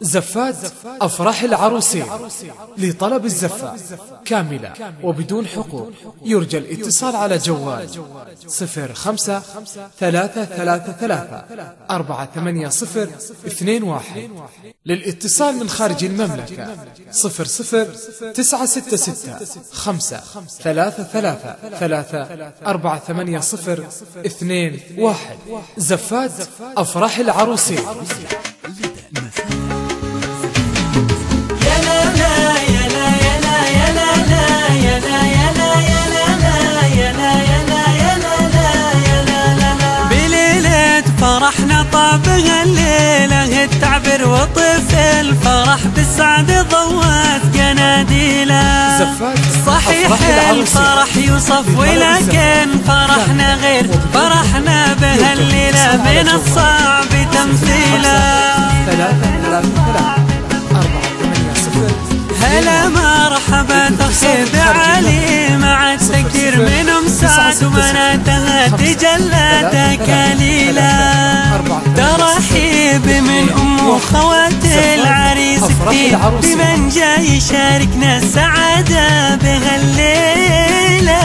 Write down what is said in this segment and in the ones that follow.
زفات أفراح العروسين لطلب الزفة كاملة وبدون حقوق، يرجى الاتصال على جوال 05-333-480-21 للاتصال من خارج المملكة 00-966-5-333-480-21. زفات أفراح العروسين. طابها الليلة التعبر وطف الفرح بالسعد ضوات قناديله. صحيح الفرح يوصف ولكن فرحنا غير فرحنا بهالليلة، من الصعب تمثيله. هلا مرحبا تخيب علي مع التكثير منهم سعد ومناتها تجلى تكاليله. ترحيب من أم وخوات العريس كثير بمن جاي يشاركنا السعادة بهالليلة.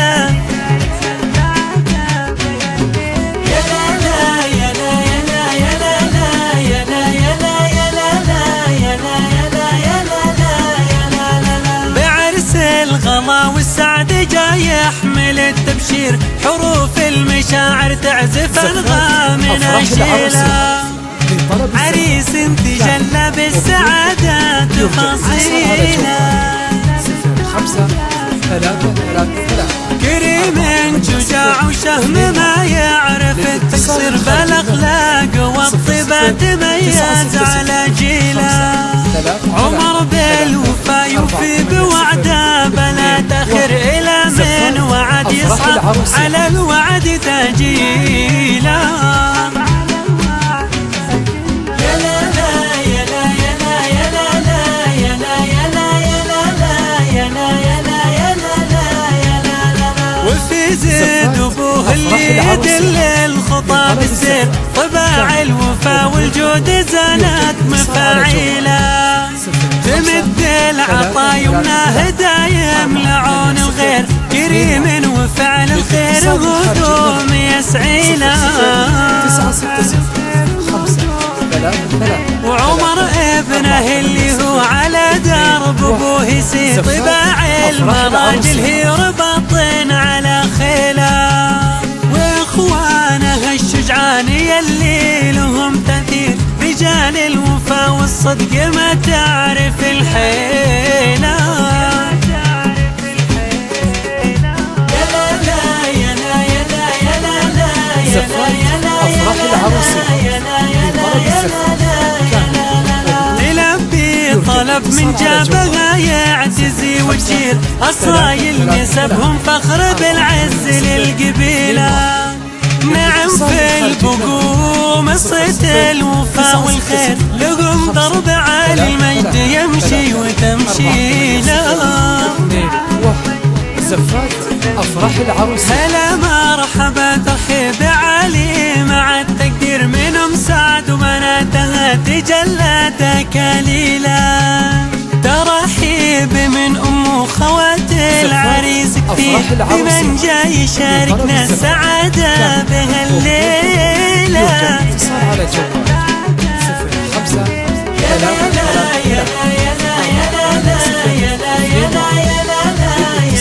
والسعد جاي يحمل التبشير، حروف المشاعر تعزف انغام نشيله. عريس تجلى بالسعاده تفاصيله. كريم شجاع وشهم ما يعرف التقصير، بالاخلاق والطيبه تميز على جيله. عمر بالوفا يوفي بوعده بلا تاخر، الى من وعد يصعب على الوعد تجيله. أبوه اللي يدل الخطى بالسير، طباع الوفا والجود زانت مفاعيله. تمد العطا يمناه دايم لعون الغير، كريم وفعل الخير غدوم يسعيله. وعمر ابنه اللي هو على درب ابوه يسير، طباع المراجل هي رباطين على خيله. واخوانه الشجعان يلي لهم تأثير، رجال الوفا والصدق ما تعرف الحيله. طلب من جابها يعتزي ويشير، أصايل نسبهم فخر بالعز للقبيلة. نعم في البقوم صيت الوفا والخير، لهم ضرب على المجد يمشي وتمشي له. زفات أفراح العروسين. هلا مرحبا ترحيب علي مع التقدير، منهم سعد ومناتها تجلى تكاليله. ترحيب من أم وخوات العريس كثير بمن جاي يشاركنا السعادة بهالليلة.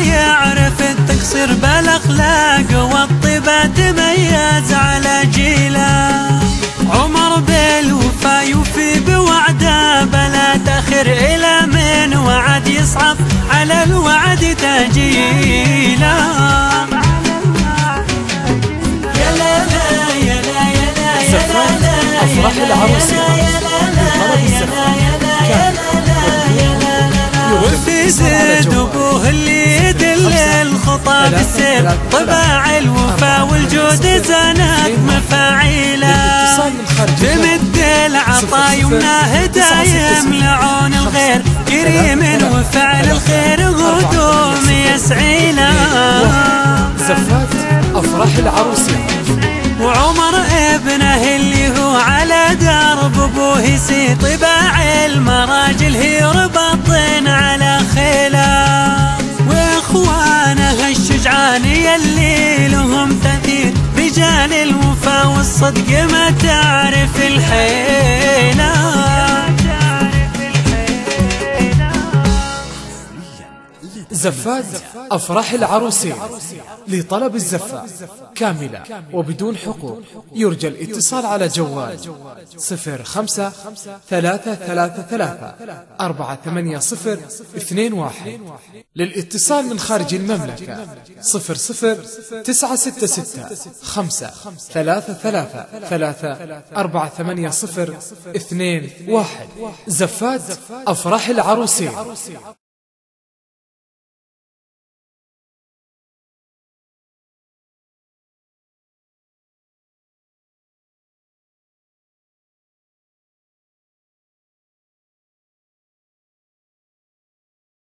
يعرف التقصير، بالاخلاق والطيبه تميز على جيله. عمر بالوفا يوفي بوعده بلا تاخر، الى من وعد يصعب على الوعد تجيله. زفات أفراح العروسين. ذوقه اللي يدل الخطى بالسير، طباع الوفا والجود زانت مفاعيله، تمد العطا يمناه دايم لعون الغير، كريم وفعل الخير غدوم يسعي له. زفات افراح العروسه وعمر ابنه اللي هو على درب ابوه يسير، طباع المراجل هي رباطين على خيله، واخوانه الشجعان يلي لهم تأثير، رجال الوفا والصدق ما تعرف الحيله. زفات أفراح العروسين لطلب الزفة كاملة وبدون حقوق يرجى الاتصال على جوال 05 333 480 21 للاتصال من خارج المملكة 00 966 5 333 480 21. زفات أفراح العروسين.